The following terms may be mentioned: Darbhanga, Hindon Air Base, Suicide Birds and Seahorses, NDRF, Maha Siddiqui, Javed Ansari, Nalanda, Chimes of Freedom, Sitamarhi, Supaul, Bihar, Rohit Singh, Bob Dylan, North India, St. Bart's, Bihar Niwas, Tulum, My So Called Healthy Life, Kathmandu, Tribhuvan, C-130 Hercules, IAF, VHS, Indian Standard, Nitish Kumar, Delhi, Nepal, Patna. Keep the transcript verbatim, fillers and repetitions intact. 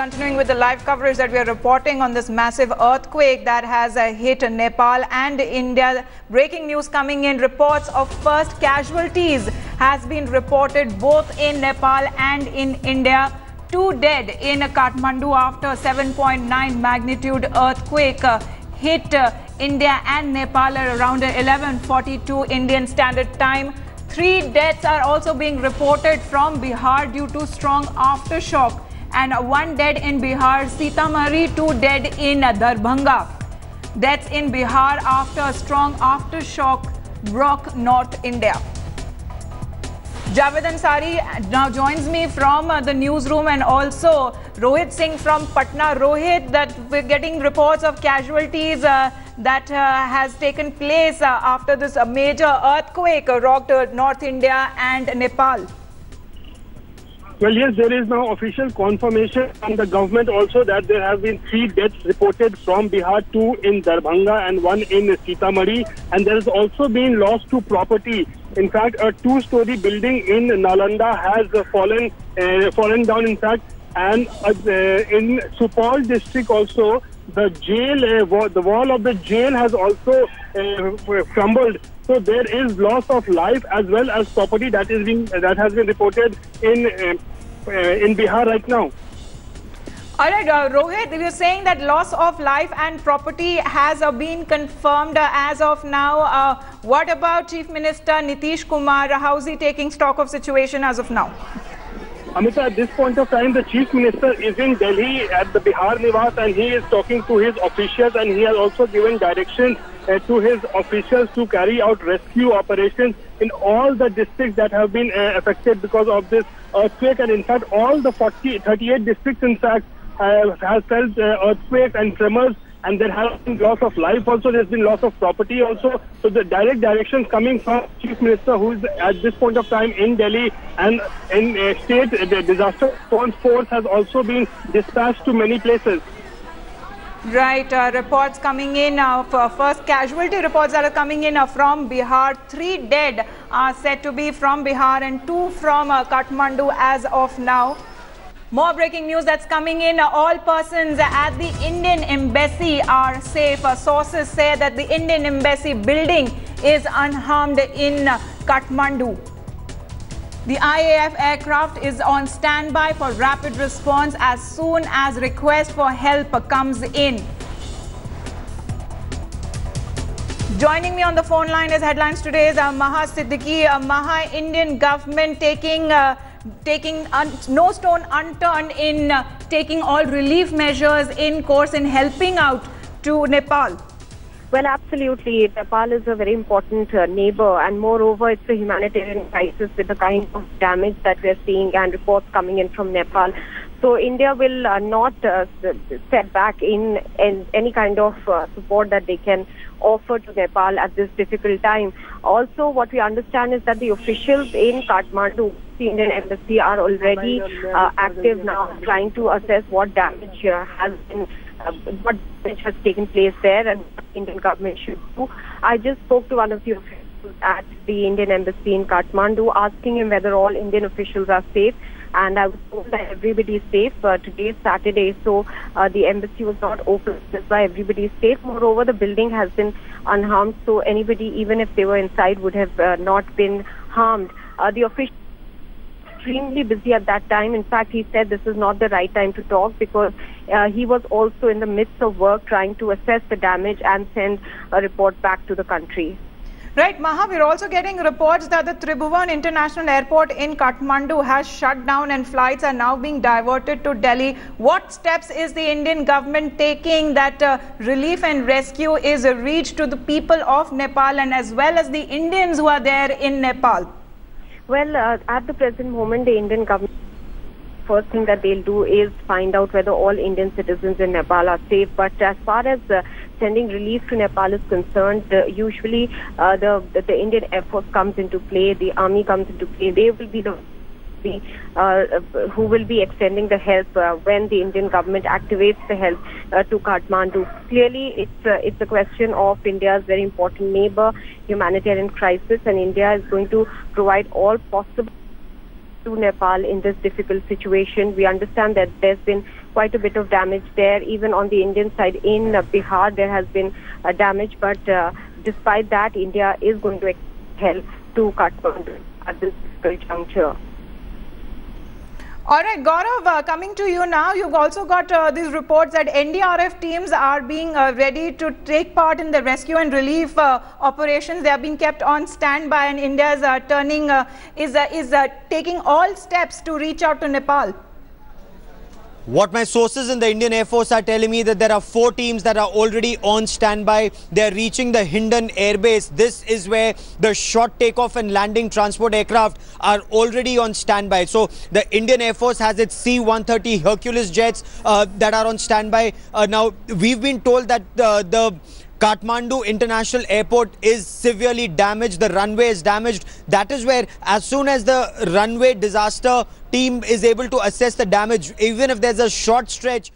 continuing with the live coverage that we are reporting on this massive earthquake that has uh, hit Nepal and India. Breaking news coming in, reports of first casualties has been reported both in Nepal and in India. Two dead in Kathmandu after seven point nine magnitude earthquake uh, hit uh, India and Nepal around eleven forty-two Indian Standard Time. Three deaths are also being reported from Bihar due to strong aftershock, and one dead in Bihar, Sitamarhi, two dead in Darbhanga. Deaths in Bihar after a strong aftershock rocked North India. Javed Ansari now joins me from uh, the newsroom, and also Rohit Singh from Patna. Rohit, that we're getting reports of casualties uh, that uh, has taken place uh, after this uh, major earthquake uh, rocked uh, North India and Nepal. Well, yes, there is now official confirmation from the government also that there have been three deaths reported from Bihar, two in Darbhanga and one in Sitamarhi. And there has also been loss to property. In fact, a two-story building in Nalanda has fallen, uh, fallen down, in fact. And uh, in Supaul district also, the jail, uh, wa the wall of the jail has also uh, crumbled. So there is loss of life as well as property that is being that has been reported in uh, in Bihar right now. All right, uh, Rohit, you're saying that loss of life and property has uh, been confirmed uh, as of now. Uh, what about Chief Minister Nitish Kumar? How is he taking stock of situation as of now? Amita, at this point of time, the Chief Minister is in Delhi at the Bihar Niwas, and he is talking to his officials, and he has also given directions uh, to his officials to carry out rescue operations in all the districts that have been uh, affected because of this earthquake. And in fact, all the forty, thirty-eight districts, in fact, uh, have felt uh, earthquakes and tremors, and there has been loss of life also, there's been loss of property also. So the direct directions coming from Chief Minister, who is at this point of time in Delhi, and in uh, state, the disaster response force has also been dispatched to many places. Right, uh, reports coming in, uh, for first casualty reports that are coming in are from Bihar. Three dead are said to be from Bihar and two from uh, Kathmandu as of now. More breaking news that's coming in. All persons at the Indian Embassy are safe. Sources say that the Indian Embassy building is unharmed in Kathmandu. The I A F aircraft is on standby for rapid response as soon as request for help comes in. Joining me on the phone line is Headlines Today's uh, Maha Siddiqui. Uh, Maha, Indian government taking... Uh, taking un no stone unturned in uh, taking all relief measures in course in helping out to Nepal. Well, absolutely. Nepal is a very important uh, neighbor, and moreover, it's a humanitarian crisis with the kind of damage that we're seeing and reports coming in from Nepal. So India will uh, not uh, step back in, in any kind of uh, support that they can offer to Nepal at this difficult time. Also, what we understand is that the officials in Kathmandu, the Indian Embassy, are already uh, active now, trying to assess what damage uh, has been, uh, what damage has taken place there, and what the Indian government should do. I just spoke to one of the officials at the Indian Embassy in Kathmandu, asking him whether all Indian officials are safe. And I was told that everybody is safe. Uh, today is Saturday, so uh, the embassy was not open. That's why everybody is safe. Moreover, the building has been unharmed, so anybody, even if they were inside, would have uh, not been harmed. Uh, the official was extremely busy at that time. In fact, he said this is not the right time to talk because uh, he was also in the midst of work trying to assess the damage and send a report back to the country. Right, Maha, we're also getting reports that the Tribhuvan International Airport in Kathmandu has shut down and flights are now being diverted to Delhi. What steps is the Indian government taking that uh, relief and rescue is reached to the people of Nepal and as well as the Indians who are there in Nepal? Well, uh, at the present moment, the Indian government, first thing that they'll do is find out whether all Indian citizens in Nepal are safe. But as far as uh, sending relief to Nepal is concerned, the, usually uh, the, the the Indian Air Force comes into play, the army comes into play. They will be the uh, who will be extending the help uh, when the Indian government activates the help uh, to Kathmandu. Clearly, it's uh, it's a question of India's very important neighbor, humanitarian crisis, and India is going to provide all possible to Nepal in this difficult situation. We understand that there's been quite a bit of damage there. Even on the Indian side in uh, Bihar, there has been uh, damage. But uh, despite that, India is going to help to Kathmandu at this juncture. All right, Gaurav, uh, coming to you now, you've also got uh, these reports that N D R F teams are being uh, ready to take part in the rescue and relief uh, operations. They have been kept on standby, and India is uh, turning, uh, is, uh, is uh, taking all steps to reach out to Nepal. What my sources in the Indian Air Force are telling me that there are four teams that are already on standby. They're reaching the Hindon Air Base. This is where the short takeoff and landing transport aircraft are already on standby. So the Indian Air Force has its C one thirty Hercules jets uh, that are on standby. Uh, now, we've been told that uh, the Kathmandu International Airport is severely damaged. The runway is damaged. That is where, as soon as the runway disaster team is able to assess the damage, even if there's a short stretch